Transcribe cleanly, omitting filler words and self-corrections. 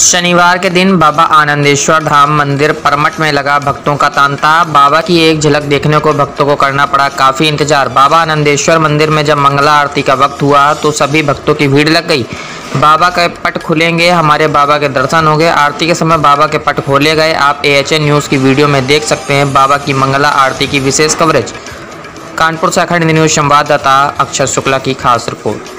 शनिवार के दिन बाबा आनंदेश्वर धाम मंदिर परमट में लगा भक्तों का तांता। बाबा की एक झलक देखने को भक्तों को करना पड़ा काफ़ी इंतजार। बाबा आनंदेश्वर मंदिर में जब मंगला आरती का वक्त हुआ तो सभी भक्तों की भीड़ लग गई। बाबा के पट खुलेंगे, हमारे बाबा के दर्शन हो गए। आरती के समय बाबा के पट खोले गए। आप AHN न्यूज़ की वीडियो में देख सकते हैं बाबा की मंगला आरती की विशेष कवरेज। कानपुर से अखंड न्यूज संवाददाता अक्षय शुक्ला की खास रिपोर्ट।